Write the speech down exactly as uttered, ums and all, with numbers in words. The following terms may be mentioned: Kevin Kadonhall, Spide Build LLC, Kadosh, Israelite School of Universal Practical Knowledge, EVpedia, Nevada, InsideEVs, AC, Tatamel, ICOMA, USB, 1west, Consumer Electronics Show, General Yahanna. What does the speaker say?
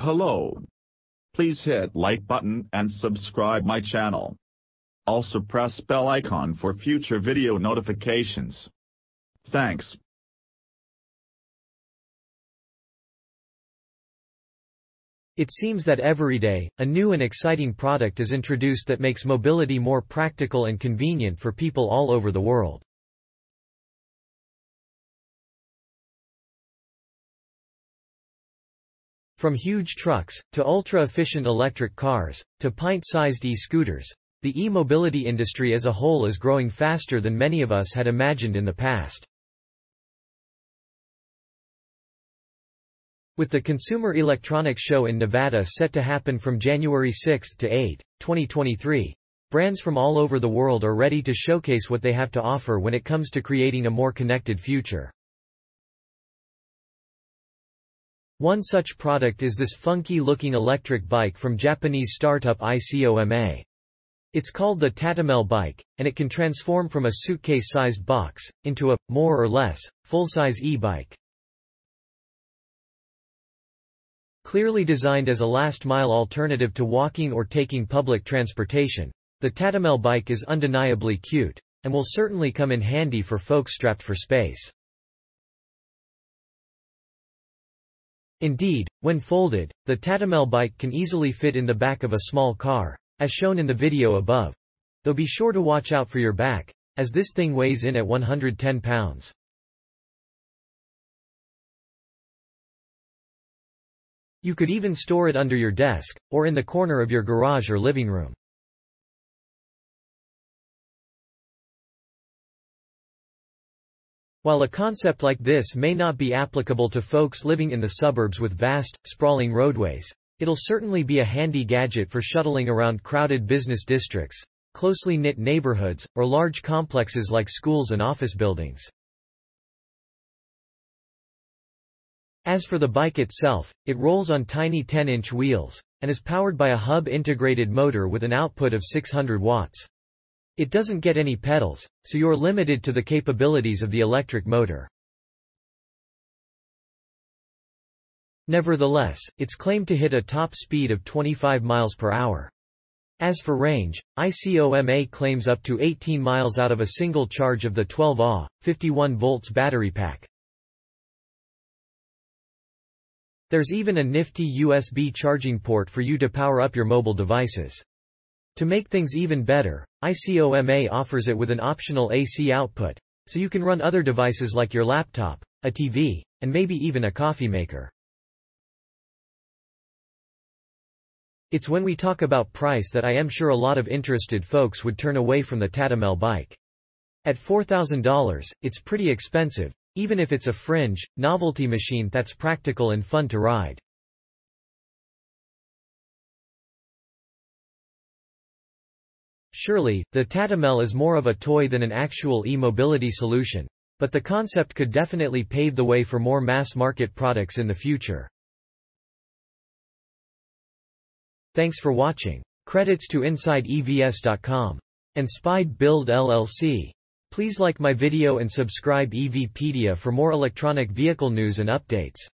Hello. Please hit like button and subscribe my channel. Also press bell icon for future video notifications. Thanks. It seems that every day, a new and exciting product is introduced that makes mobility more practical and convenient for people all over the world. From huge trucks, to ultra-efficient electric cars, to pint-sized e-scooters, the e-mobility industry as a whole is growing faster than many of us had imagined in the past. With the Consumer Electronics Show in Nevada set to happen from January sixth to eighth, twenty twenty-three, brands from all over the world are ready to showcase what they have to offer when it comes to creating a more connected future. One such product is this funky-looking electric bike from Japanese startup ICOMA. It's called the Tatamel bike, and it can transform from a suitcase-sized box into a, more or less, full-size e-bike. Clearly designed as a last-mile alternative to walking or taking public transportation, the Tatamel bike is undeniably cute, and will certainly come in handy for folks strapped for space. Indeed, when folded, the Tatamel bike can easily fit in the back of a small car, as shown in the video above. Though be sure to watch out for your back, as this thing weighs in at one hundred ten pounds. You could even store it under your desk, or in the corner of your garage or living room. While a concept like this may not be applicable to folks living in the suburbs with vast, sprawling roadways, it'll certainly be a handy gadget for shuttling around crowded business districts, closely knit neighborhoods, or large complexes like schools and office buildings. As for the bike itself, it rolls on tiny ten-inch wheels, and is powered by a hub-integrated motor with an output of six hundred watts. It doesn't get any pedals, so you're limited to the capabilities of the electric motor. Nevertheless, it's claimed to hit a top speed of twenty-five miles per hour. As for range, ICOMA claims up to eighteen miles out of a single charge of the twelve amp hour, fifty-one volts battery pack. There's even a nifty U S B charging port for you to power up your mobile devices. To make things even better, ICOMA offers it with an optional A C output, so you can run other devices like your laptop, a T V, and maybe even a coffee maker. It's when we talk about price that I am sure a lot of interested folks would turn away from the Tatamel bike. At four thousand dollars, it's pretty expensive, even if it's a fringe, novelty machine that's practical and fun to ride. Surely, the Tatamel is more of a toy than an actual e-mobility solution, but the concept could definitely pave the way for more mass-market products in the future. Thanks for watching. Credits to Inside E Vs dot com and Spide Build L L C. Please like my video and subscribe EVpedia for more electronic vehicle news and updates.